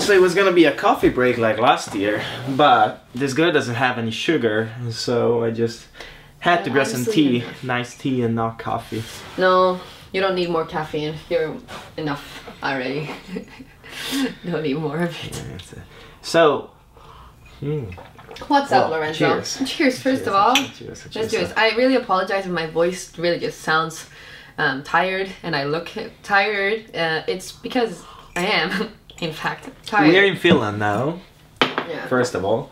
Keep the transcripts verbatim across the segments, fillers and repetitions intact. So it was gonna be a coffee break like last year, but this guy doesn't have any sugar, so I just had to grab some tea, nice tea and not coffee. No, you don't need more caffeine, you're enough already. Don't need more of it. Yeah, that's it. So, mm. What's well, up, Lorenzo? Cheers, cheers first cheers, of all. Cheers, cheers, cheers, Let's cheers. Cheers. I really apologize if my voice really just sounds um, tired and I look tired. Uh, it's because I am. In fact, tired. We're in Finland now, yeah. First of all.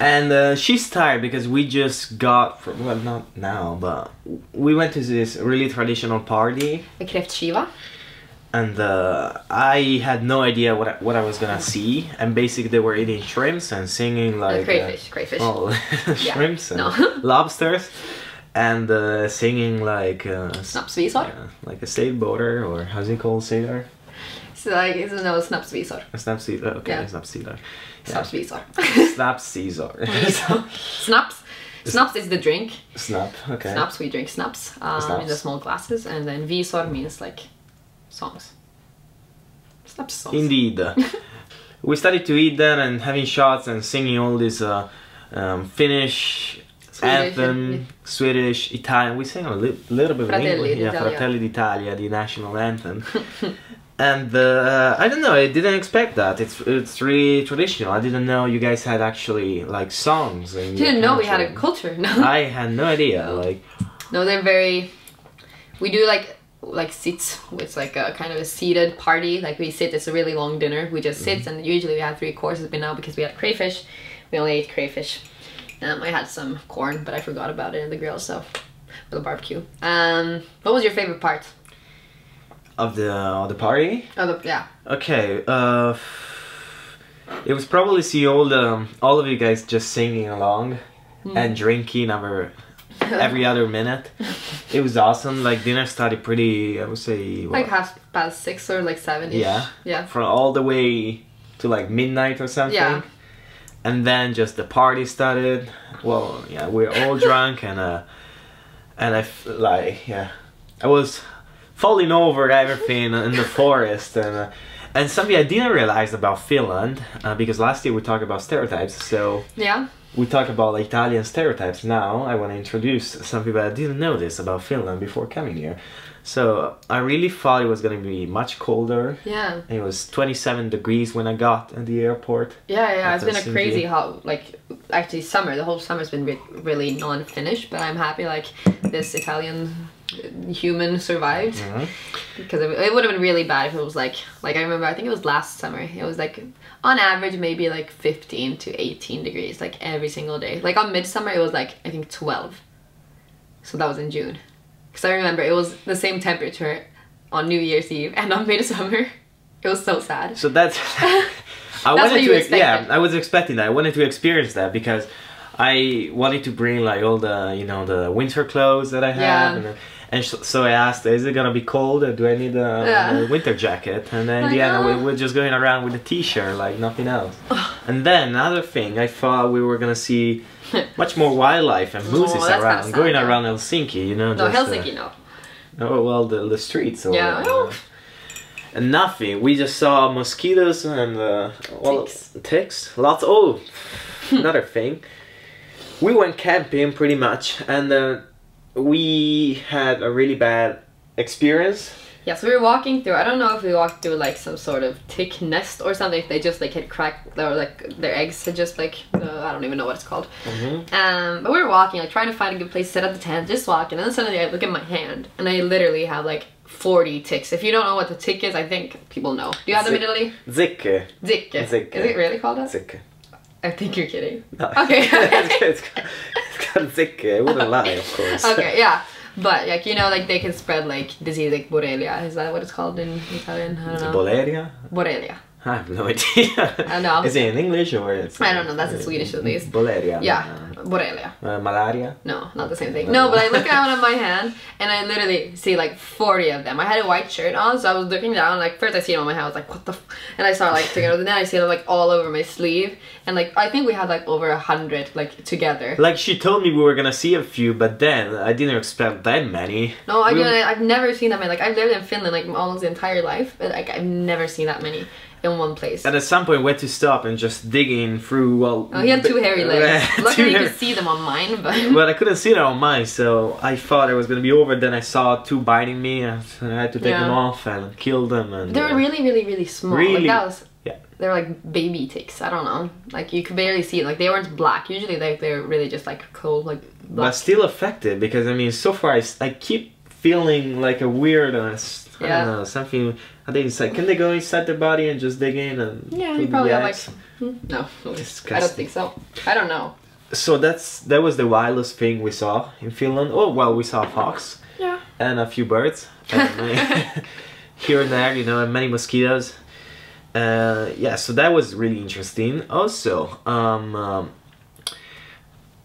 And uh, she's tired because we just got, from, well not now, but we went to this really traditional party. A Kräftskiva. And uh, I had no idea what I, what I was gonna see. And basically they were eating shrimps and singing like... Uh, crayfish, uh, crayfish. Oh, shrimps yeah. and no. lobsters. And uh, singing like... Uh, Snapsvisor. Yeah, like a sailboater, or how's it called, sailor? So like, it's no, Snapsvisor. Snapsvisor, okay, yeah. Snapsvisor. Yeah. Snapsvisor. Snapsvisor. Snaps. Snaps is the drink. Snap, okay. Snaps, we drink snaps, um, snaps. in the small glasses, and then visor means like songs. Snaps songs. Indeed. We started to eat then and having shots and singing all this uh, um, Finnish Swedish anthem, Swedish, Italian. We sang a li little bit of English. Yeah, Fratelli d'Italia, the national anthem. And uh, I don't know, I didn't expect that. It's it's really traditional. I didn't know you guys had actually like songs. You didn't know we had a culture. No. I had no idea. Like, no, they're very. We do like like sits. It's like a kind of a seated party. Like we sit. It's a really long dinner. We just sit, mm-hmm. and usually we have three courses. But now because we had crayfish, we only ate crayfish. Um, I had some corn, but I forgot about it in the grill. So, for the barbecue. Um, what was your favorite part? Of the of the party? Of the, yeah. Okay. Uh, it was probably see all the all of you guys just singing along, mm. and drinking over every other minute. It was awesome. Like dinner started pretty. I would say what? Like half past six or like seven. -ish. Yeah. Yeah. From all the way to like midnight or something. Yeah. And then just the party started. Well, yeah, we were all drunk and uh, and I f like yeah, I was. falling over everything in the forest, and uh, and something I didn't realize about Finland, uh, because last year we talked about stereotypes, so yeah, we talk about Italian stereotypes now. I want to introduce something that I didn't know this about Finland before coming here. So I really thought it was going to be much colder. Yeah, it was twenty-seven degrees when I got at the airport. Yeah, yeah, it's been a crazy how like actually summer. The whole summer's been re really non-Finnish, but I'm happy like this Italian. Human survived, mm-hmm. because it, it would have been really bad if it was like like I remember I think it was last summer, it was like on average maybe like fifteen to eighteen degrees like every single day. Like on midsummer it was like I think twelve, so that was in June, because I remember it was the same temperature on New Year's Eve and on midsummer. It was so sad. So that's I that's wanted what you to yeah I was expecting that. I wanted to experience that because I wanted to bring like all the you know the winter clothes that I have, yeah. and, and so I asked, is it gonna be cold or do I need a, yeah. a winter jacket? And then in the end we were just going around with a t-shirt like nothing else. And then another thing, I thought we were gonna see much more wildlife and mooses oh, around sad, going yeah. around Helsinki, you know. No just, Helsinki, uh, no. Oh well, the, the streets. Or, yeah. Uh, and nothing. We just saw mosquitoes and uh, all ticks. ticks, lots. Oh, another thing. We went camping pretty much, and uh, we had a really bad experience. Yeah, so we were walking through, I don't know if we walked through like some sort of tick nest or something, if they just like had cracked, or like their eggs had just like, uh, I don't even know what it's called. Mm-hmm. um, but we were walking, like trying to find a good place to set up the tent, just walking, and then suddenly I look at my hand, and I literally have like forty ticks. If you don't know what the tick is, I think people know. Do you have them in Italy? Zicche. Zicche. Zicche. Is it really called that? Zicche. I think you're kidding. No. Okay. It's kind of sick. I wouldn't lie, of course. Okay, yeah. But, like, you know, like, they can spread, like, disease, like, Borrelia. Is that what it's called in Italian? I don't know. Borrelia? Borrelia. I have no idea. I know. Is it in English or it's... I don't know. That's in Swedish, at least. Borrelia. Yeah. Uh, Borrelia. Uh, malaria? No, not the same thing. No, but I look down at my hand, and I literally see, like, forty of them. I had a white shirt on, so I was looking down, like, first I see it on my hand, I was like, what the f... And I started, like, together, and then I see them, like, all over my sleeve. And, like, I think we had, like, over a hundred, like, together. Like, she told me we were gonna see a few, but then I didn't expect that many. No, I we... didn't. I've never seen that many. Like, I've lived in Finland, like, almost the entire life, but, like, I've never seen that many. in one place. And at some point we had to stop and just digging through, well... Oh, he had two hairy legs. Luckily you could see them on mine, but... Well, I couldn't see them on mine, so I thought it was gonna be over, then I saw two biting me, and I had to take yeah. them off and kill them, and... They were uh, really, really, really small. Really? Like, that was... Yeah. They were like baby ticks, I don't know. Like, you could barely see it, like, they weren't black. Usually they, they're really just like cold, like... Black. But still affected, because, I mean, so far I, I keep feeling like a weirdness. I yeah. don't know, something... I think it's like, can they go inside their body and just dig in and... Yeah, you probably have like... Hmm? No, I don't think so. I don't know. So that's that was the wildest thing we saw in Finland. Oh, well, we saw a fox. Yeah. And a few birds. And here and there, you know, and many mosquitoes. Uh, yeah, so that was really interesting. Also, um, um,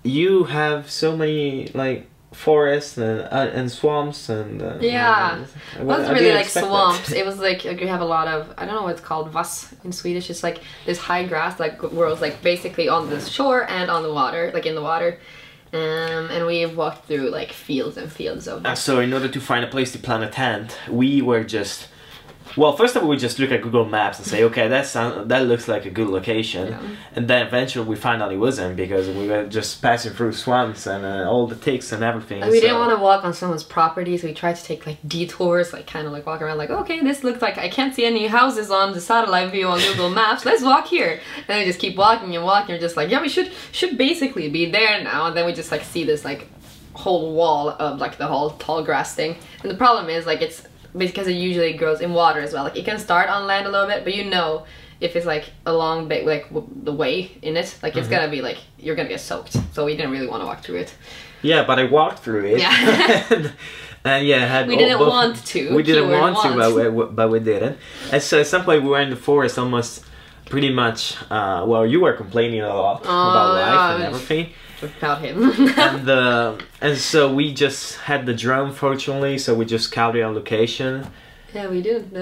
you have so many, like... forests and uh, and swamps and uh, yeah, it wasn't really like swamps. It was like, like you have a lot of, I don't know what it's called, vass in Swedish. It's like this high grass like grows like basically on the shore and on the water, like in the water. Um, and we walked through like fields and fields of. Uh, so in order to find a place to plant a tent, we were just. Well, first of all, we just look at Google Maps and say, okay, that sound, that looks like a good location, yeah. and then eventually we found out it wasn't, because we were just passing through swamps and uh, all the ticks and everything. And we so. didn't want to walk on someone's property, so we tried to take like detours, like kind of like walk around, like, okay, this looks like I can't see any houses on the satellite view on Google Maps. Let's walk here, and then we just keep walking and walking. We're just like, yeah, we should should basically be there now, and then we just like see this like whole wall of like the whole tall grass thing, and the problem is like it's. Because it usually grows in water as well. Like it can start on land a little bit, but you know, if it's like a long bit, like w the way in it, like it's mm-hmm. gonna be like you're gonna get soaked. So we didn't really want to walk through it. Yeah, but I walked through it. Yeah, and, and yeah, had we didn't both, want to. We didn't want, want to, but we, but we didn't. And so at some point we were in the forest, almost pretty much. Uh, well, you were complaining a lot oh, about life yeah, and everything. Without him. and, uh, and so we just had the drone, fortunately, so we just counted on location. Yeah, we did. No,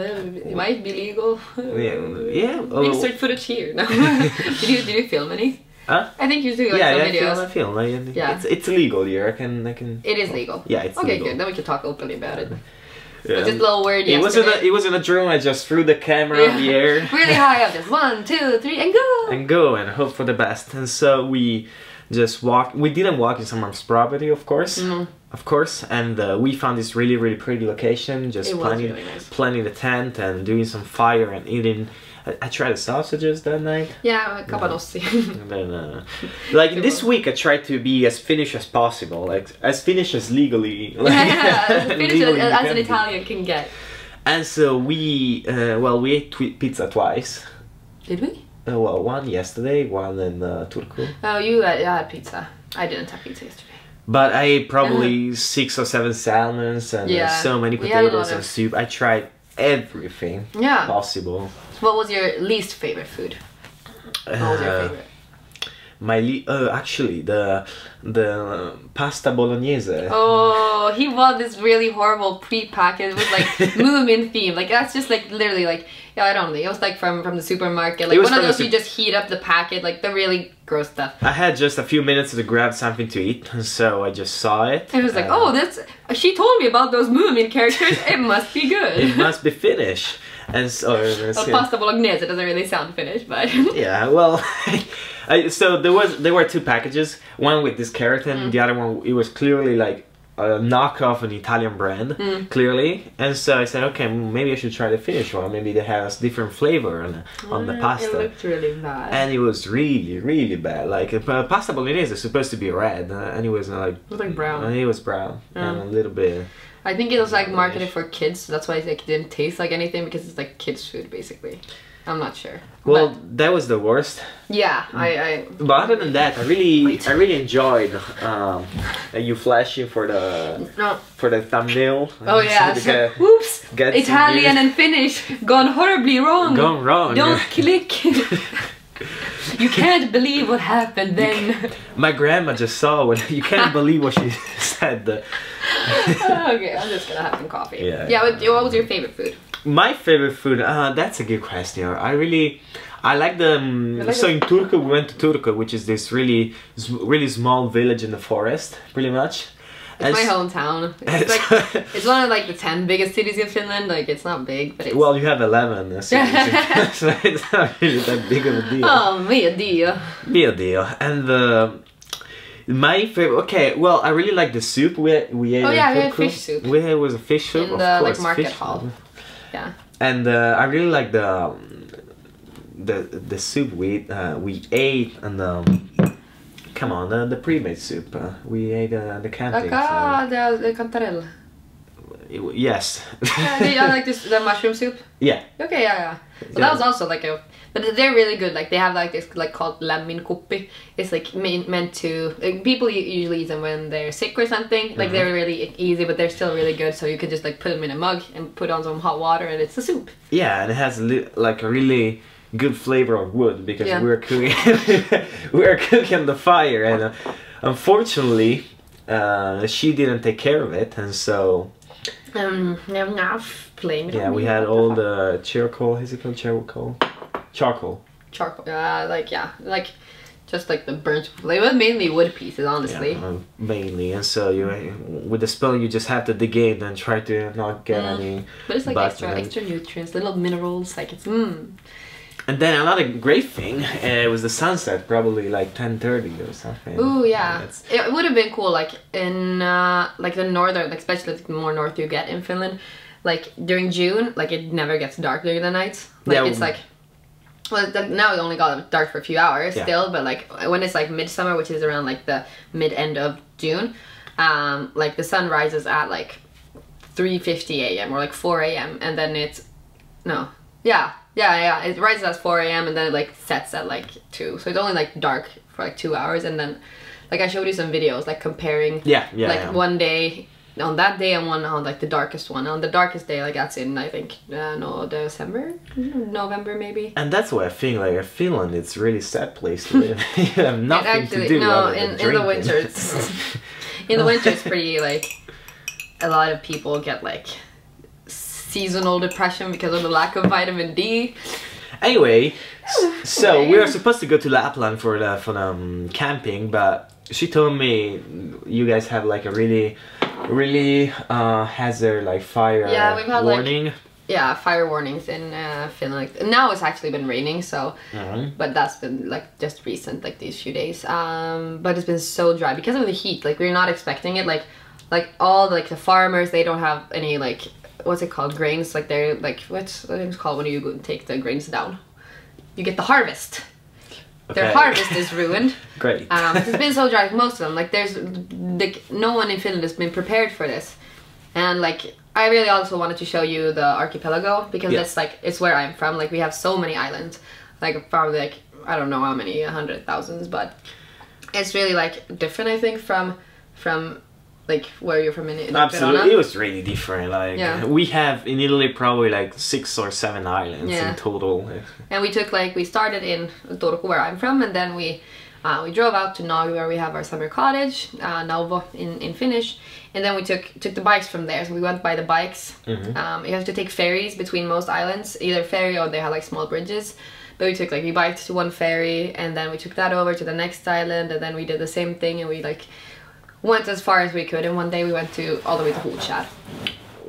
it might be legal. Yeah. yeah. Oh. Insert footage here. No. did, you, did you film any? Huh? I think you do. Like, yeah, yeah, videos. I film. I film. I, yeah. It's, it's legal here. I can, I can... It is legal. Yeah, it's okay, legal. Okay, good. Then we can talk openly about it. Yeah. It was a little weird yesterday. It wasn't a, it wasn't a drone, I just threw the camera yeah. in the air. Really high up, just one, two, three, and go! And go, and hope for the best. And so we... Just walk. We didn't walk in someone's property, of course, mm. of course, and uh, we found this really, really pretty location. Just planting, really nice. planting the tent and doing some fire and eating. I, I tried the sausages that night. Yeah, capadossi. No. Then, uh, like it this was. week, I tried to be as Finnish as possible, like as Finnish as legally. Like, yeah, as Finnish legally as, as an Italian can get. And so we, uh, well, we ate tw pizza twice. Did we? Uh, well, one yesterday, one in uh, Turku. Oh, you had, you had pizza. I didn't have pizza yesterday. But I ate probably six or seven salmons and yeah. uh, so many potatoes and of... soup. I tried everything yeah. possible. What was your least favorite food? What uh, was your favorite? My le uh, actually the the pasta bolognese. Oh, he bought this really horrible pre-package with like Moomin theme. Like that's just like literally like yeah, I don't know. It was like from from the supermarket. Like one of those you just heat up the packet, like the really gross stuff. I had just a few minutes to grab something to eat, so I just saw it. I was like, oh, that's she told me about those Moomin characters. It must be good. It must be Finnish. And so well, pasta bolognese doesn't really sound Finnish, but yeah, well. I, so there was there were two packages, one with this carrot and mm. the other one, it was clearly like a knockoff of an Italian brand, mm. clearly. And so I said, okay, maybe I should try the Finnish one, maybe they have a different flavor on, on the pasta. It looked really bad. And it was really, really bad. Like, uh, pasta bolognese is supposed to be red, uh, and it was uh, like... It was like brown. And it was brown, mm. and a little bit... I think it was like marketed for kids, so that's why it like, didn't taste like anything, because it's like kids food, basically. I'm not sure. Well, but that was the worst. Yeah, I. I but other than that, I really, wait. I really enjoyed um, you flashing for the no. for the thumbnail. Oh yeah. So, whoops. Italian and Finnish gone horribly wrong. Gone wrong. Don't click. You can't believe what happened then. My grandma just saw what. You can't believe what she said. Okay, I'm just gonna have some coffee. Yeah. Yeah. What, what was your favorite food? My favorite food, uh, that's a good question. I really, I like the, um, I like so in Turku, we went to Turku, which is this really, really small village in the forest, pretty much. It's as, my hometown. It's, like, it's one of like the ten biggest cities in Finland. Like it's not big, but it's... Well, you have eleven, so it's not really that big of a deal. Oh, mio dio. Mio dio. And the... My favorite. Okay, well, I really like the soup we had. We ate oh yeah, we had fish soup. We had was a fish soup in of the course, like market fish hall. Soup. Yeah. And uh, I really like the the the soup we uh, we ate and um, come on uh, the pre-made soup uh, we ate uh, the canteen. Like, ah, uh, the cantarelle. Yes. Yeah, they are like this the mushroom soup. Yeah. Okay, yeah, yeah. So yeah. That was also like a. But they're really good. Like they have like this like called lämminkuppi. It's like mean, meant to like, people usually eat them when they're sick or something. Like mm-hmm. They're really easy, but they're still really good. So you can just like put them in a mug and put on some hot water, and it's a soup. Yeah, and it has like a really good flavor of wood because yeah. we're cooking we're cooking the fire, and uh, unfortunately, uh, she didn't take care of it, and so. Um, now flame. Yeah, we had all the charcoal. Is it called charcoal? Charcoal. Charcoal. Yeah, uh, like yeah, like just like the burnt. They were mainly wood pieces, honestly. Yeah, um, mainly, and so you with the spell you just have to dig in and try to not get mm. any. But it's like extra, and... extra nutrients, little minerals. Like it's. Mm. And then another great thing uh, was the sunset, probably like ten thirty or something. Ooh, yeah. It would have been cool, like in uh, like the northern, like especially the more north you get in Finland, like during June, like it never gets dark during the night. Like yeah, it's like, well, that, now it only got dark for a few hours yeah. still, but like when it's like midsummer, which is around like the mid-end of June, um, like the sun rises at like three fifty a m or like four a m and then it's, no, yeah. Yeah, yeah, it rises at four a m and then it like sets at like two. So it's only like dark for like two hours and then like I showed you some videos like comparing yeah, yeah, like yeah. one day on that day and one on like the darkest one. On the darkest day like that's in I think uh, no December? November maybe. And that's why I think like in Finland it's really a sad place to live. You have nothing actually, to do. No, in, in the winter it's in the winter it's pretty like a lot of people get like seasonal depression because of the lack of vitamin D. Anyway, so we were supposed to go to Lapland for the for um, camping, but she told me you guys have like a really, really uh, hazard like fire yeah, we've had, warning. Like, yeah, fire warnings in uh, Finland. Now it's actually been raining, so mm-hmm. but that's been like just recent, like these few days. Um, but it's been so dry because of the heat. Like we're not expecting it. Like like all like the farmers, they don't have any like. What's it called? Grains, like they're like what's what it's called when you go take the grains down. You get the harvest. Okay. Their harvest is ruined. Great. Um, it's been so dry. Most of them, like there's like no one in Finland has been prepared for this, and like I really also wanted to show you the archipelago because yeah. that's like it's where I'm from. Like we have so many islands, like probably like I don't know how many, a hundred thousands, but it's really like different. I think from from. Like where you're from in Italy. Absolutely, it was really different. Like yeah. we have in Italy probably like six or seven islands yeah. in total. And we took like we started in Turku where I'm from, and then we uh, we drove out to Nagu where we have our summer cottage, uh, Nauvo in in Finnish, and then we took took the bikes from there. So we went by the bikes. Mm-hmm. um, you have to take ferries between most islands, either ferry or they have like small bridges. But we took like we biked to one ferry, and then we took that over to the next island, and then we did the same thing, and we like. Went as far as we could, and one day we went to all the way to Hultsfred.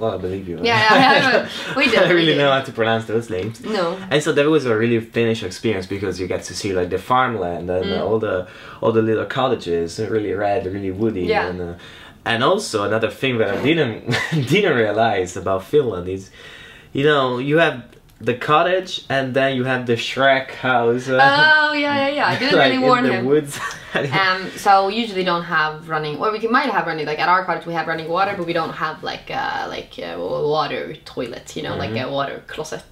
Well, I believe you. Yeah, yeah, yeah we did. I really did. Know how to pronounce those names. No. And so that was a really Finnish experience because you get to see like the farmland and mm. all the all the little cottages, really red, really woody. Yeah. And, uh, and also another thing that I didn't didn't realize about Finland is, you know, you have. The cottage, and then you have the Shrek house. Uh, oh yeah, yeah, yeah. I didn't like really warn in the him. Woods. um, so we usually don't have running. Well, we might have running. Like at our cottage, we have running water, but we don't have like uh, like a water toilet. You know, mm-hmm. like a water closet.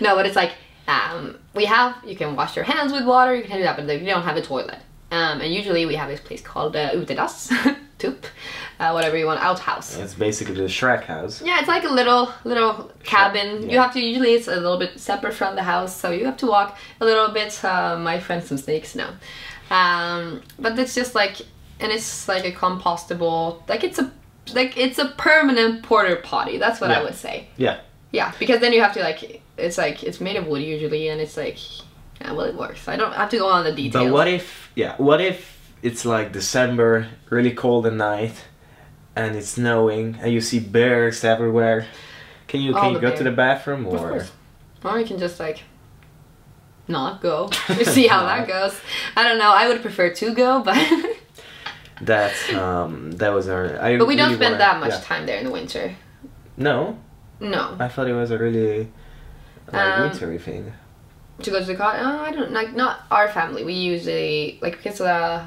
No, but it's like um, we have. You can wash your hands with water. You can do that, but you don't have a toilet. Um, and usually we have this place called uh, utedass. Toop. Uh, whatever you want, outhouse. It's basically the Shrek house. Yeah, it's like a little little cabin. Shrek, yeah. You have to usually it's a little bit separate from the house, so you have to walk a little bit. Uh, my friend, some snakes now, um, but it's just like, and it's like a compostable. Like it's a like it's a permanent porter potty. That's what yeah. I would say. Yeah. Yeah, because then you have to like it's like it's made of wood usually, and it's like, yeah, well, it works. I don't have to go on the details. But what if? Yeah, what if? it's like December, really cold at night, and it's snowing, and you see bears everywhere. Can you can you go to the bathroom, or? Of course. Or you can just like not go. You see how that goes. I don't know. I would prefer to go, but that's um that was our. I but we really don't spend wanna, that much yeah. time there in the winter. No. No. I thought it was a really like, um, wintery thing. To go to the cottage? Oh, I don't like not our family. We usually like because uh,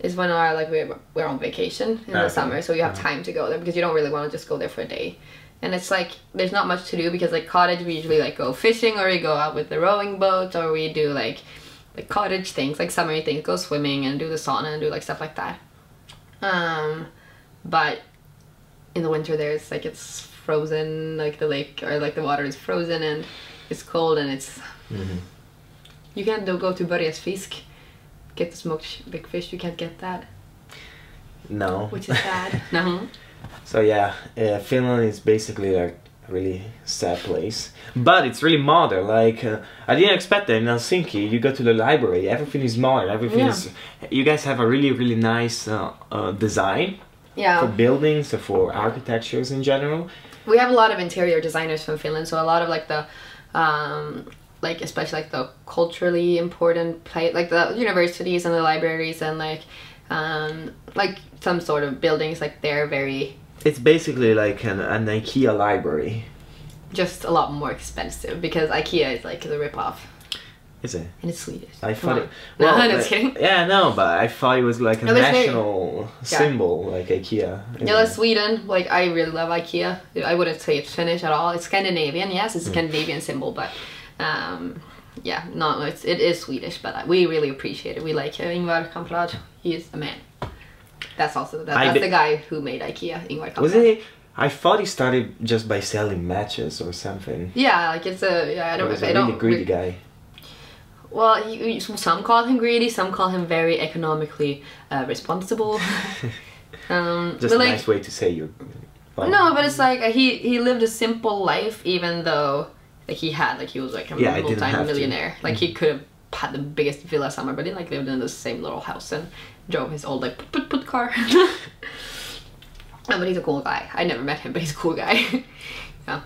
is when our like we're we're on vacation in okay. the summer, so you have time to go there because you don't really want to just go there for a day. And it's like there's not much to do because like cottage we usually like go fishing or we go out with the rowing boat or we do like like cottage things like summery things, go swimming and do the sauna and do like stuff like that. Um, but in the winter there's like it's frozen, like the lake or like the water is frozen and it's cold and it's mm-hmm. you can't go to Börjes Fisk, get the smoked big fish. You can't get that. No. Which is sad. No. So yeah, uh, Finland is basically like a really sad place, but it's really modern. Like uh, I didn't expect that in Helsinki. You go to the library, everything is modern. Everything yeah. is. You guys have a really really nice uh, uh, design. Yeah. For buildings, or for architectures in general. We have a lot of interior designers from Finland, so a lot of like the, um, like especially like the culturally important place, like the universities and the libraries and like, um, like some sort of buildings. Like they're very. It's basically like an, an IKEA library. Just a lot more expensive because IKEA is like the ripoff. Is it? And it's Swedish. I thought it, well, no, no, just kidding. Yeah, no, but I thought it was like a no, national yeah. symbol, like IKEA. No, that's Sweden. Like I really love IKEA. I wouldn't say it's Finnish at all. It's Scandinavian, yes, it's a Scandinavian mm. symbol, but um, yeah, no, it's, it is Swedish. But we really appreciate it. We like uh, Ingvar Kamprad. He is a man. That's also that, that's the guy who made IKEA, Ingvar Kamprad. Was it? I thought he started just by selling matches or something. Yeah, like it's a. Yeah, I don't. It was a I really don't, greedy guy. Well, he, some call him greedy, some call him very economically uh, responsible. um, Just a like, nice way to say you're... Well, no, but it's like uh, he, he lived a simple life even though like he had, like he was like a yeah, full-time millionaire. To. Like he could have had the biggest villa somewhere, but he like lived in the same little house and drove his old like put-put-put car. No, but he's a cool guy. I never met him, but he's a cool guy. Yeah.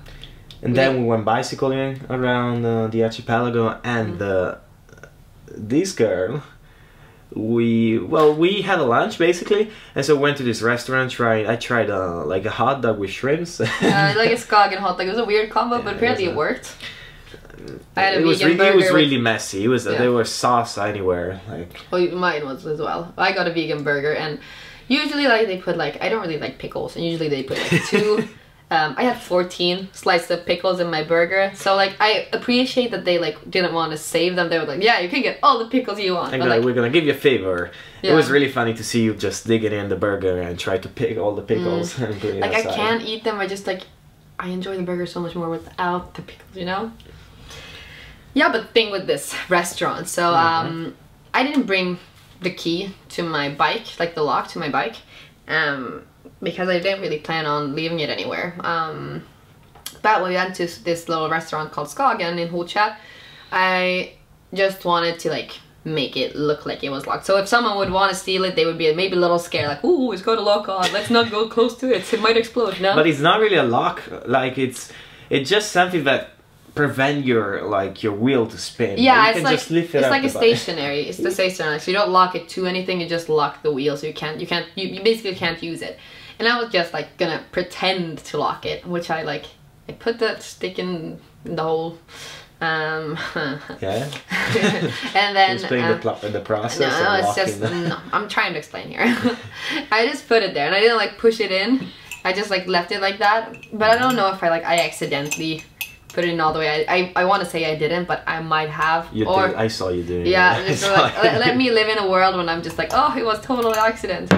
And we then did. we went bicycling around uh, the archipelago and mm-hmm. the... This girl, we well we had a lunch basically, and so went to this restaurant. Tried I tried a, like a hot dog with shrimps. Yeah, like a skog and hot dog. It was a weird combo, yeah, but apparently it, a, it worked. I had a it was vegan really, it was really with, messy. It was yeah. there was sauce anywhere. Like well, mine was as well. I got a vegan burger, and usually like they put like I don't really like pickles, and usually they put like two. Um, I had fourteen slices of pickles in my burger, so like I appreciate that they like didn't want to save them. They were like, yeah, you can get all the pickles you want. But, like, we're gonna give you a favor. Yeah. It was really funny to see you just dig it in the burger and try to pick all the pickles. Mm. And put it like outside. I can't eat them. I just like I enjoy the burger so much more without the pickles, you know? Yeah, but thing with this restaurant, so mm-hmm. um, I didn't bring the key to my bike, like the lock to my bike. Um, because I didn't really plan on leaving it anywhere. Um, but we went to this little restaurant called Skagen in Hultsfred. I just wanted to like make it look like it was locked. So if someone would want to steal it, they would be maybe a little scared, like, ooh, it's got a lock on, let's not go close to it, it might explode, no? But it's not really a lock, like it's, it's just something that prevent your like your wheel to spin. Yeah, you it's can like just lift it it's up like a stationary. It's the stationary. So you don't lock it to anything. You just lock the wheel, so you can't. You can't. You, you basically can't use it. And I was just like gonna pretend to lock it, which I like. I put that stick in the hole. Um, yeah. And then explain uh, the, the process. No, it's just them. no. I'm trying to explain here. I just put it there, and I didn't like push it in. I just like left it like that. But I don't know if I like I accidentally. Put it in all the way. I I, I want to say I didn't, but I might have. You or, did. I saw you doing. Yeah, it. So like, let, let me live in a world when I'm just like, oh, it was total accident.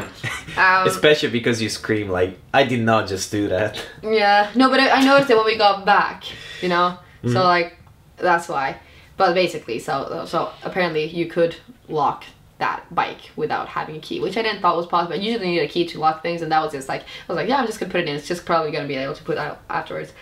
Um, Especially because you scream like, I did not just do that. Yeah, no, but I, I noticed it when we got back, you know. Mm. So like, that's why. But basically, so so apparently you could lock that bike without having a key, which I didn't thought was possible. I usually need a key to lock things, and that was just like I was like, yeah, I'm just gonna put it in. It's just probably gonna be able to put out afterwards.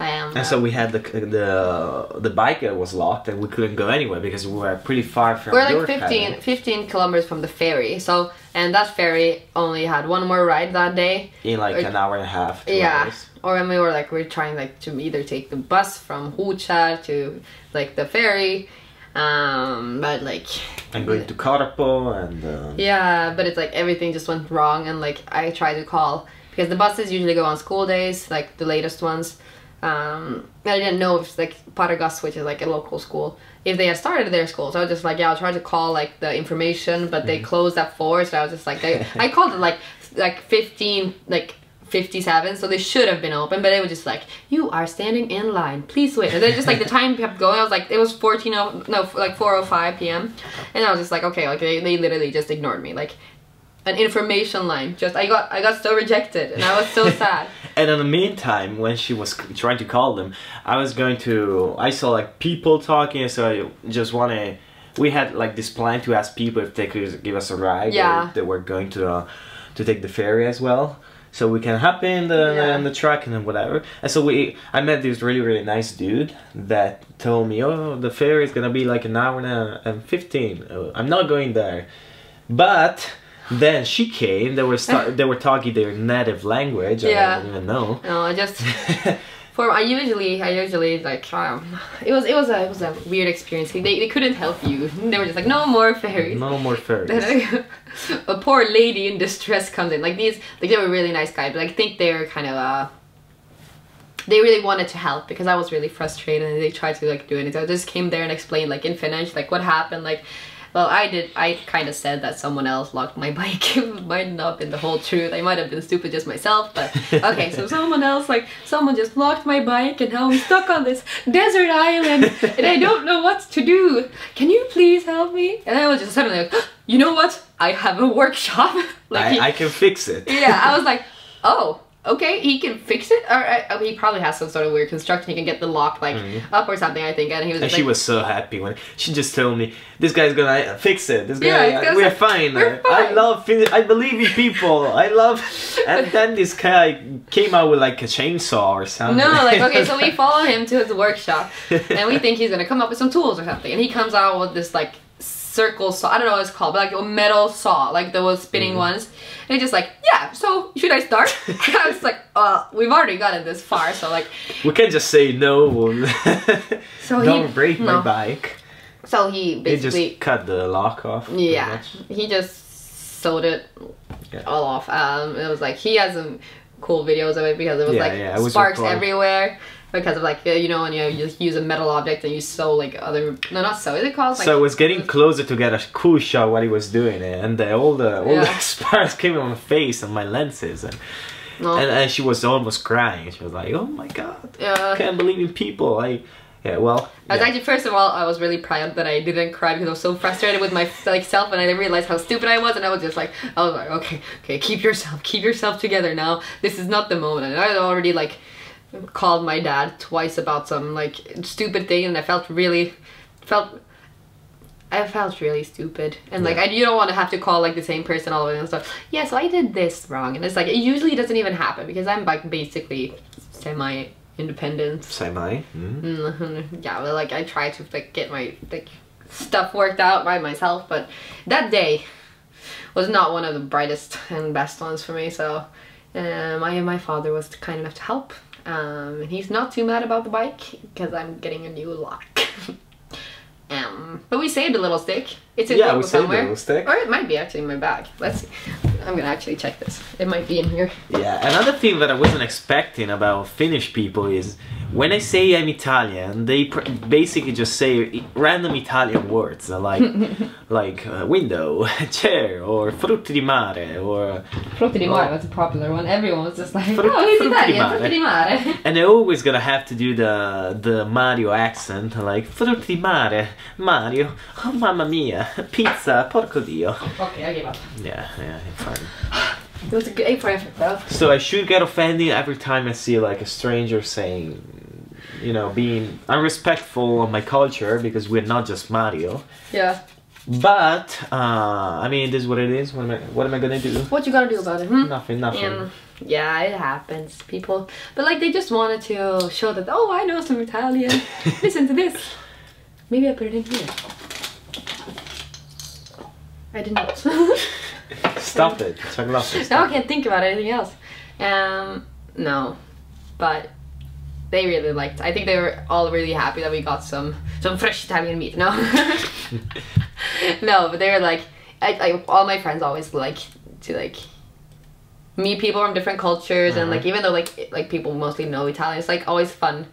And, and so we had the the the bike that was locked, and we couldn't go anywhere because we were pretty far from. We're like fifteen, fifteen kilometers from the ferry. So and that ferry only had one more ride that day. In like or, an hour and a half. Two yeah. Hours. Or when we were like we we're trying like to either take the bus from Hultsfred to like the ferry, um, but like. And going to Karpo and. Uh, yeah, but it's like everything just went wrong, and like I tried to call because the buses usually go on school days, like the latest ones. Um, I didn't know if like Paragas, which is like a local school, if they had started their school. So I was just like, yeah, I'll try to call like the information, but they mm. closed at four. So I was just like, they, I called it like like fifteen, like fifty-seven. So they should have been open, but they were just like, you are standing in line. Please wait. And then just like the time kept going. I was like, it was fourteen oh no, like four oh five p.m. And I was just like, okay, like they, they literally just ignored me, like. An information line. Just I got I got so rejected, and I was so sad. And in the meantime, when she was trying to call them, I was going to. I saw like people talking, so I just wanna. We had like this plan to ask people if they could give us a ride. Yeah. Or they were going to uh, to take the ferry as well, so we can hop in the yeah. in the truck and then whatever. And so we. I met this really really nice dude that told me, oh, the ferry is gonna be like an hour and fifteen. I'm not going there, but. Then she came. They were they were talking their native language. Yeah. I don't even know. No, I just for I usually I usually like um, it was it was a it was a weird experience. They they couldn't help you. They were just like no more fairies. No more fairies. A poor lady in distress comes in. Like these like they were really nice guys, but I think they're kind of uh they really wanted to help because I was really frustrated and they tried to like do anything. I just came there and explained like in Finnish like what happened like. Well, I did. I kind of said that someone else locked my bike. It might not have been the whole truth. I might have been stupid just myself, but okay. So someone else, like someone, just locked my bike, and now I'm stuck on this desert island, and I don't know what to do. Can you please help me? And I was just suddenly like, oh, you know what? I have a workshop. Like I, he, I can fix it. Yeah, I was like, oh. Okay, he can fix it. Or uh, he probably has some sort of weird construction. He can get the lock like mm-hmm. up or something. I think, and he was. And like, she was so happy when she just told me, "This guy's gonna fix it. This guy, yeah, we're fine. We're fine. I love. I believe in people. I love." And then this guy came out with like a chainsaw or something. No, like okay, so we follow him to his workshop, and we think he's gonna come up with some tools or something. And he comes out with this like circle saw. I don't know what it's called, but like a metal saw, like those spinning mm-hmm. ones. And he's just like, yeah, so should I start? I was like, uh, we've already gotten this far, so like... We can't just say no. So Don't he, break no. my bike. So he basically... He just cut the lock off. Yeah, he just sewed it yeah. all off. Um, it was like, he has some cool videos of it because it was yeah, like yeah, it sparks was everywhere. Because of like, you know, when you, you use a metal object and you sew like other... No, not sew, is it called? Like, so it was getting closer to get a cool shot while he was doing it. And the, all the all yeah. the sparks came on my face and my lenses. And, no. and and she was almost crying. She was like, oh my god, yeah. I can't believe in people. I, yeah, well... I was yeah. actually, first of all, I was really proud that I didn't cry because I was so frustrated with myself and I didn't realize how stupid I was. And I was just like, I was like, okay, okay, keep yourself, keep yourself together now. This is not the moment. And I already like... called my dad twice about some like stupid thing, and I felt really felt I felt really stupid, and yeah. like I, you don't want to have to call like the same person all the way and stuff. Yeah, so I did this wrong, and it's like it usually doesn't even happen because I'm like basically semi independent. Semi. Mm-hmm. Yeah, well, like I try to like get my like stuff worked out by myself, but that day was not one of the brightest and best ones for me. So, um, I and my father was kind enough to help. Um, he's not too mad about the bike because I'm getting a new lock. um, but we saved a little stick. It's in yeah, we saved somewhere. a little stick, or it might be actually in my bag. Let's see. I'm gonna actually check this. It might be in here. Yeah. Another thing that I wasn't expecting about Finnish people is when I say I'm Italian, they pr basically just say random Italian words like like uh, window, chair, or frutti di mare, or frutti di mare was a popular one. Everyone was just like, Fru oh, he's Italian, frutti di mare. And they're always gonna have to do the the Mario accent, like frutti di mare, Mario, oh mamma mia. Pizza, porco dio. Okay, I gave up. Yeah, yeah, fine. It was a good eight for effort, though. So I should get offended every time I see like a stranger saying, you know, being unrespectful of my culture because we're not just Mario. Yeah. But uh, I mean, it is what it is. What am I? What am I gonna do? What you gonna do about it? Hmm? Nothing. Nothing. Yeah. Yeah, it happens, people. But like, they just wanted to show that, oh, I know some Italian. Listen to this. Maybe I put it in here. I did not. Stop it. Chaclotta. Now I can't think about anything else. Um, no, but they really liked. I think they were all really happy that we got some some fresh Italian meat. No, no, but they were like, I, I, all my friends always like to like meet people from different cultures, mm-hmm. and like even though like like people mostly know Italian, it's like always fun.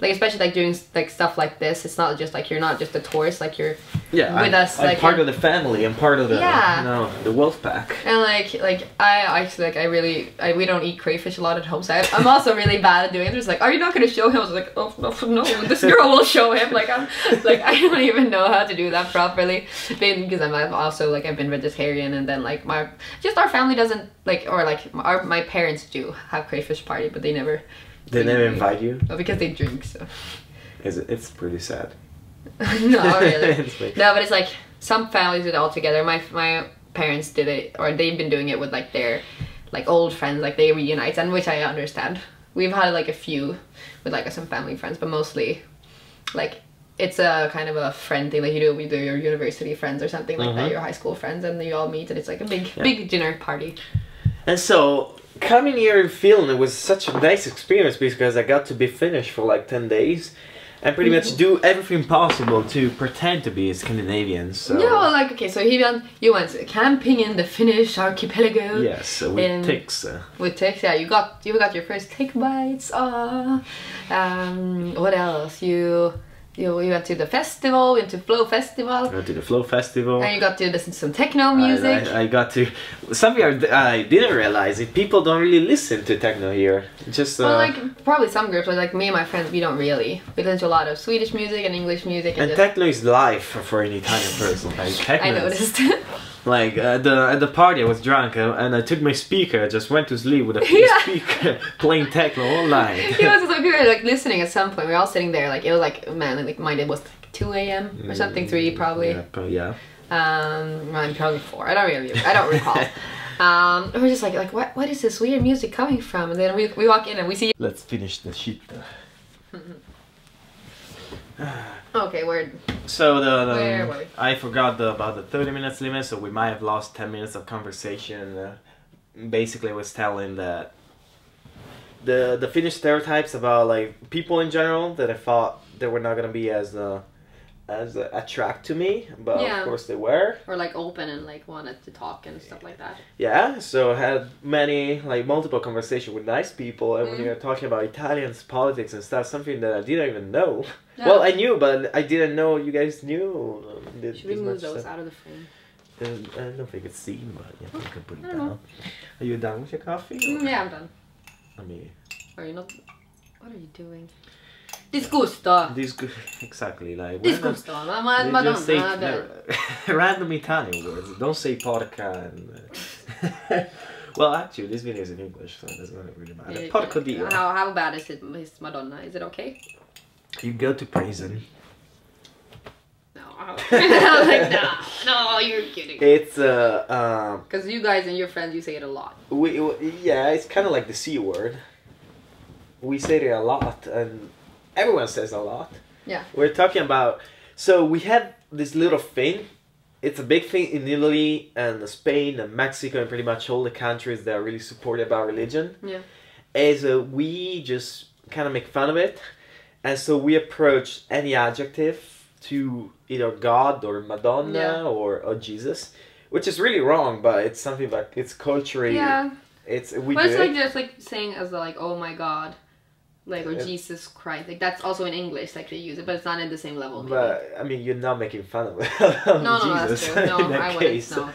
Like, especially like doing like stuff like this, it's not just like you're not just a tourist, like you're yeah, with I'm, us. I'm like part of the family and part of the yeah. you know, the wolf pack. And like like I actually like I really I, we don't eat crayfish a lot at home, so I, I'm also really bad at doing it. It's like, are you not gonna show him? I was like, oh no, no, this girl will show him. Like I'm like I don't even know how to do that properly, because I'm also like I've been vegetarian, and then like my just our family doesn't like or like our my parents do have crayfish party, but they never. They never invite you? Oh, because they drink, so... It's, it's pretty sad. No, really. Like... No, but it's like, some families do it all together. My my parents did it, or they've been doing it with like their like old friends, like they reunite, and which I understand. We've had like a few with like some family friends, but mostly like it's a kind of a friend thing, like you do with your university friends or something like uh-huh. that, your high school friends, and you all meet, and it's like a big, yeah. big dinner party. And so... Coming here in Finland, it was such a nice experience because I got to be Finnish for like ten days and pretty much do everything possible to pretend to be a Scandinavian. So. Yeah, well, like, okay, so he went, you went camping in the Finnish archipelago. Yes, with ticks. With ticks, yeah, you got, you got your first tick bites. Oh. Um, what else? You... You, you went to the festival, went to Flow Festival. I went to the Flow Festival. And you got to listen to some techno music. I, I, I got to... Something I, I didn't realize is people don't really listen to techno here. Just... Uh, well, like, probably some groups, but like me and my friends, we don't really. We listen to a lot of Swedish music and English music. And, and just... techno is life for an Italian person. Like, techno I noticed. Like, at the, at the party I was drunk uh, and I took my speaker, I just went to sleep with a yeah. speaker playing techno all night. It was like, we were like listening at some point, we were all sitting there, like, it was like, man, like, mine, it was like two A M or something, three probably. Yeah, probably, yeah. Um, well, probably four, I don't really, I don't recall. um, we were just like, like what, what is this weird music coming from? And then we, we walk in and we see... Let's finish the shit. Okay, word. So the, the where, where? I forgot the, about the thirty minutes limit, so we might have lost ten minutes of conversation. Uh, basically, I was telling that the the Finnish stereotypes about like people in general that I thought they were not gonna be as uh, as uh, attract to me, but yeah. of course they were. Or like open and like wanted to talk and stuff like that. Yeah, so I had many like multiple conversations with nice people, and mm. when you're talking about Italians, politics and stuff, something that I didn't even know. Yeah. Well, I knew, but I didn't know you guys knew. Um, this, Should we move those stuff. out of the frame? Uh, I don't think it's seen, but yeah, okay. you can put it down. Know. Are you done with your coffee? Mm, yeah, I'm done. I mean, are you not? What are you doing? Disgusto. Disgu exactly, like disgusto. Ma, ma, ma don't say no, random Italian words. Don't say porca. And, uh, well, actually, this video is in English, so it doesn't really matter. Yeah, Porco yeah. Dio. How how bad is it? Is Madonna? Is it okay? You go to prison. No, I was like, no, no, you're kidding. It's uh, um. Because you guys and your friends, you say it a lot. We, we yeah, it's kind of like the C word. We say it a lot, and everyone says a lot. Yeah. We're talking about. So we have this little thing. It's a big thing in Italy and Spain and Mexico and pretty much all the countries that are really supportive about religion. Yeah. As uh, we just kind of make fun of it. And so we approach any adjective to either God or Madonna yeah. or, or Jesus, which is really wrong, but it's something like it's culturally. Yeah. It's we. But do it's like it. just like saying as like oh my God, like or yeah. Jesus Christ, like that's also in English, like they use it, but it's not at the same level. But maybe. I mean, you're not making fun of, of no, no, Jesus that's true. No, in that I case. Wouldn't, no.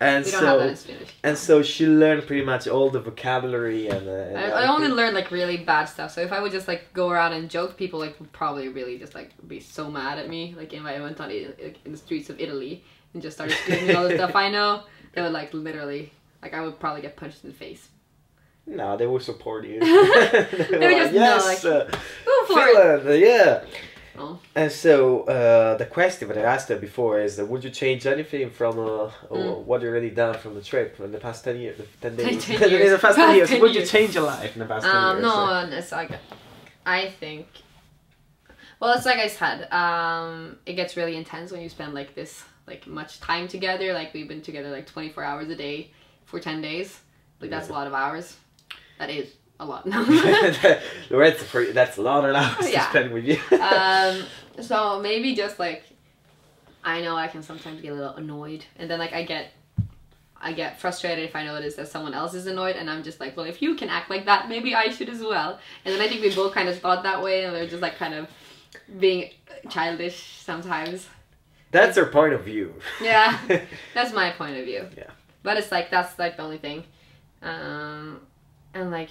And we don't so, have that in Spanish. And so she learned pretty much all the vocabulary and. Uh, and I, I only learned like really bad stuff. So if I would just like go around and joke, people like would probably really just like be so mad at me. Like if I went on like, in the streets of Italy and just started screaming all the stuff I know, they would like literally like I would probably get punched in the face. No, they would support you. they, they would like, just yes, know, like, uh, go for Finland, it. Yeah. Oh. And so uh, the question that I asked her before is, uh, would you change anything from uh, mm. what you already done from the trip in the past ten years? Ten days. ten years. In the past ten years. ten would years. you change your life in the past um, ten years? No, so. It's like, I think. Well, it's like I said. Um, it gets really intense when you spend like this, like much time together. Like we've been together like twenty-four hours a day for ten days. Like that's yeah. a lot of hours. That is. A lot. No. Lorenzo, for you, that's a lot of hours yeah. to spend with you. um, so maybe just like, I know I can sometimes get a little annoyed, and then like I get, I get frustrated if I notice that someone else is annoyed, and I'm just like, well, if you can act like that, maybe I should as well. And then I think we both kind of thought that way, and we're just like kind of being childish sometimes. That's her point of view. Yeah, that's my point of view. Yeah. But it's like that's like the only thing, um, and like.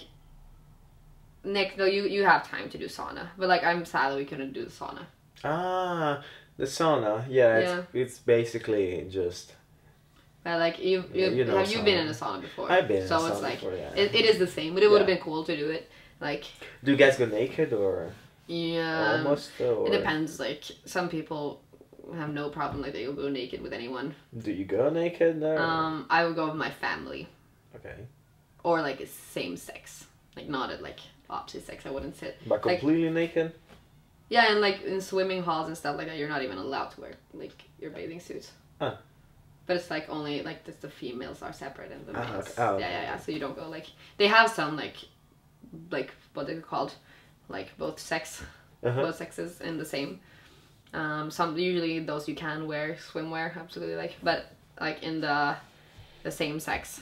Nick, no, you, you have time to do sauna. But, like, I'm sad that we couldn't do the sauna. Ah, the sauna. Yeah, yeah. It's, it's basically just... But, like, you, you, yeah, you know have sauna. you been in a sauna before? I've been so in a sauna it's like, before, yeah. It, it is the same, but it yeah. would have been cool to do it. Like... Do you guys go naked or... Yeah. Almost? Or... It depends. Like, some people have no problem. Like, they will go naked with anyone. Do you go naked there? Um, I would go with my family. Okay. Or, like, it's same sex. Like, not at, like... opposite sex, I wouldn't sit. But completely like, naked? Yeah, and like in swimming halls and stuff like that, you're not even allowed to wear like your bathing suits. Huh. But it's like only like this, the females are separate and the males. Ah, okay. oh, okay. Yeah, yeah, yeah. So you don't go like they have some like like what they're called like both sex, uh-huh. both sexes in the same. Um, some usually those you can wear swimwear absolutely like, but like in the the same sex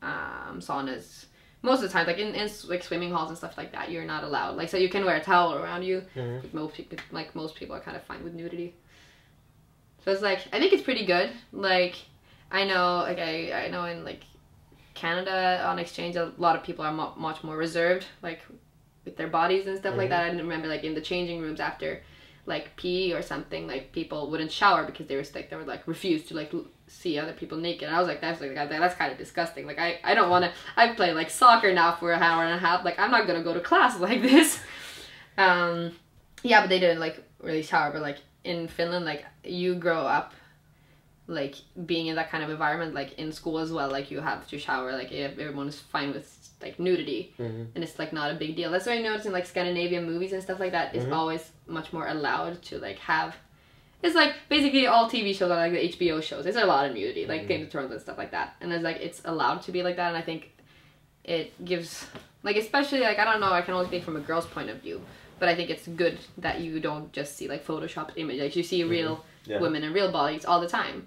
um, saunas. Most of the time, like in, in like swimming halls and stuff like that, you're not allowed. Like, so you can wear a towel around you. Mm-hmm. But most people, like most people, are kind of fine with nudity. So it's like I think it's pretty good. Like I know, like I, I know in like Canada on exchange, a lot of people are mo much more reserved, like with their bodies and stuff mm-hmm. like that. I remember like in the changing rooms after, like pee or something, like people wouldn't shower because they were like they were like refused to like. see other people naked. I was like, that's like that's kind of disgusting. Like I, I don't want to. I play like soccer now for an hour and a half. Like I'm not gonna go to class like this. Um, yeah, but they didn't like really shower. But like in Finland, like you grow up, like being in that kind of environment, like in school as well. Like you have to shower. Like everyone is fine with like nudity, mm-hmm. and it's like not a big deal. That's why I noticed in like Scandinavian movies and stuff like that, it's mm-hmm. always much more allowed to like have. It's like basically all T V shows are like the H B O shows. There's a lot of nudity, like mm. Game of Thrones and stuff like that. And it's like it's allowed to be like that. And I think it gives, like especially like I don't know. I can only think from a girl's point of view, but I think it's good that you don't just see like photoshopped images. Like, you see real mm. yeah. women and real bodies all the time,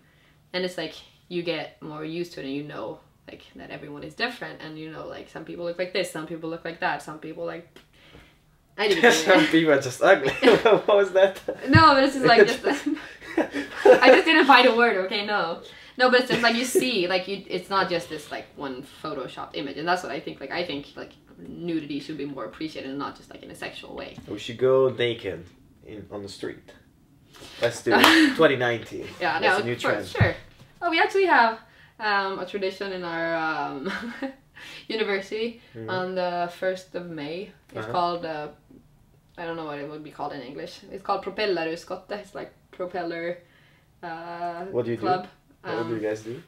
and it's like you get more used to it, and you know like that everyone is different, and you know like some people look like this, some people look like that, some people like. I didn't Some people are just ugly. What was that? No, but it's just like just, I just didn't find a word. Okay, no, no, but it's just like you see, like you. It's not just this like one photoshopped image, and that's what I think. Like I think like nudity should be more appreciated, and not just like in a sexual way. We should go naked in on the street. Let's do it. twenty nineteen. Yeah, that's no, a new trend. Sure. Oh, we actually have um, a tradition in our. Um, University mm. on the first of May. It's uh -huh. called, uh, I don't know what it would be called in English. It's called Propelleruskotte. It's like propeller uh, what do you club. Do? Um, what do you guys do?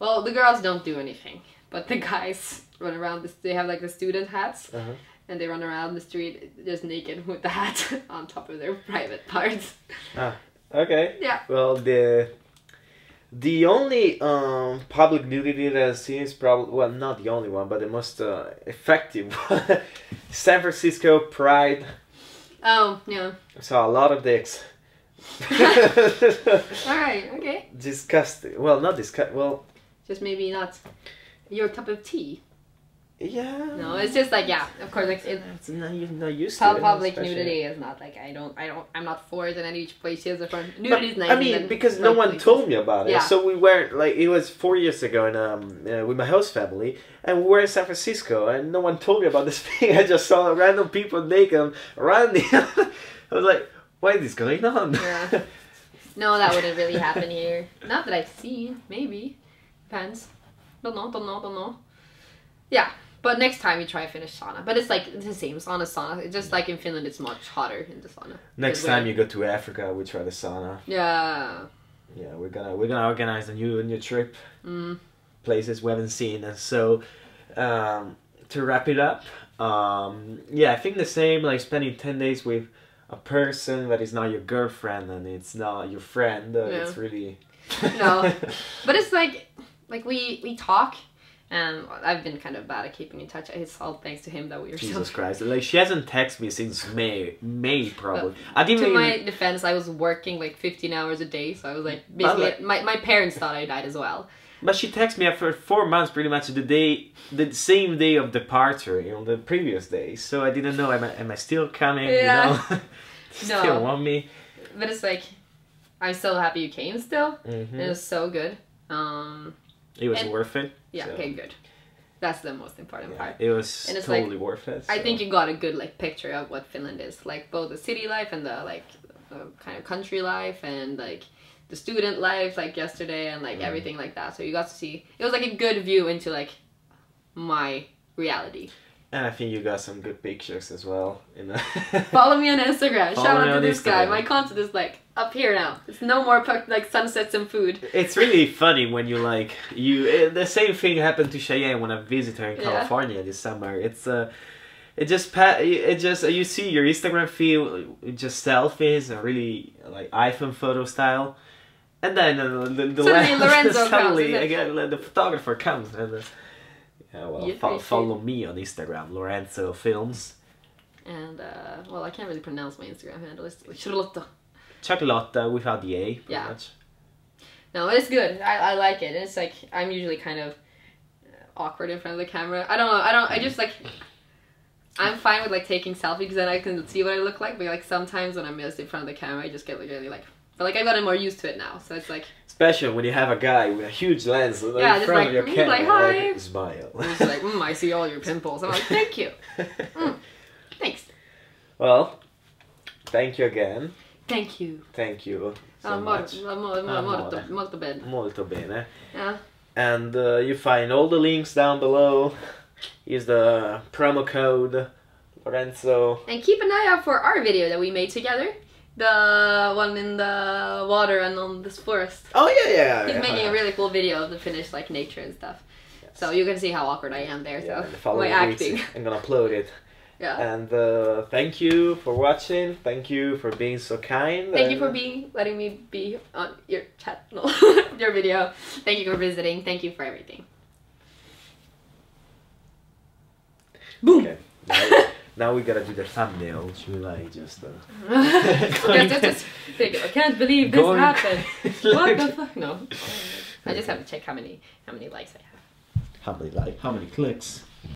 Well, the girls don't do anything, but the guys run around. This, they have like the student hats, uh -huh. and they run around the street just naked with the hat on top of their private parts. Ah, okay. Yeah. Well, the. The only um, public nudity that I've seen is probably, well, not the only one, but the most uh, effective one. San Francisco Pride. Oh, yeah. So a lot of dicks. Alright, okay. Disgusting. Well, not disgusting. Well, just maybe not your cup of tea. Yeah. No, it's just like, yeah, of course. Like, it's, it's not, you're not used to it. Public nudity is not like, I don't, I don't, I'm not for it in any places. Nudity is nice. I mean, because no one places. told me about it. Yeah. So we were, like, it was four years ago and, um, uh, with my host family, and we were in San Francisco, and no one told me about this thing. I just saw random people naked around me. I was like, what is this going on? Yeah. No, that wouldn't really happen here. Not that I've seen, maybe. Depends. Don't know, don't know, don't know. Yeah. But next time you try a Finnish sauna. But it's like it's the same sauna sauna. It's just like in Finland it's much hotter in the sauna. Next time you go to Africa we try the sauna. Yeah. Yeah, we're gonna we're gonna organize a new a new trip. Mm. Places we haven't seen. And so um to wrap it up, um yeah, I think the same, like spending ten days with a person that is not your girlfriend and it's not your friend. Uh, no. It's really no. But it's like like we we talk. And I've been kind of bad at keeping in touch. It's all thanks to him that we were Jesus so Christ. Like, she hasn't texted me since May. May, probably. But I didn't to even... my defense, I was working like fifteen hours a day. So I was like, basically, like... My, my parents thought I died as well. But she texted me after four months, pretty much the day, the same day of departure, you know, the previous day. So I didn't know, am I, am I still coming? Yeah. You know? No. Still want me? But it's like, I'm so happy you came still. Mm-hmm. It was so good. Um... It was and, worth it. Yeah, so. Okay, good. That's the most important yeah, part. It was and it's totally like, worth it. So. I think you got a good like picture of what Finland is. Like both the city life and the like the kind of country life and like the student life like yesterday and like mm. everything like that. So you got to see, it was like a good view into like my reality. And I think you got some good pictures as well. In the Follow me on Instagram. Follow Shout out to this Instagram. guy. My content is like up here now. It's no more like sunsets and food. It's really funny when you like you. The same thing happened to Cheyenne when I visited her in California yeah. this summer. It's uh, it just it just you see your Instagram feed, just selfies and really like iPhone photo style. And then uh, the, the suddenly Lorenzo suddenly comes, again like, the photographer comes and. Uh, Yeah, well, fo follow me on Instagram, Lorenzo Films. And, uh, well, I can't really pronounce my Instagram handle. It's like Chaclotta. Chaclotta without the A, pretty yeah. much. No, it's good. I, I like it. It's like, I'm usually kind of awkward in front of the camera. I don't know. I don't, I just like, I'm fine with like taking selfies because then I can see what I look like. But like sometimes when I'm just in front of the camera, I just get like, really like, but like I've gotten more used to it now. So it's like, especially when you have a guy with a huge lens in yeah, front like, of your camera, like, hi. Like, smile. He's like, mm, I see all your pimples. I'm like, thank you. Mm, thanks. Well, thank you again. Thank you. Thank you so uh, much. Mor mor mor molto, molto bene. Molto bene. Yeah. And uh, you find all the links down below. Use the promo code Lorenzo. And keep an eye out for our video that we made together. The one in the water and on this forest. Oh yeah, yeah. He's yeah, making yeah. a really cool video of the Finnish like nature and stuff. Yes. So you can see how awkward I am there. Yeah, so my acting. Weeks, I'm gonna upload it. Yeah. And uh, thank you for watching. Thank you for being so kind. Thank and... you for being letting me be on your channel, your video. Thank you for visiting. Thank you for everything. Boom. Okay. Now, now we gotta do the thumbnail. Should we like just? Uh, going, just, just figure, I can't believe this going, happened. What the fuck? No, I just have to check how many how many likes I have. How many like? How many clicks?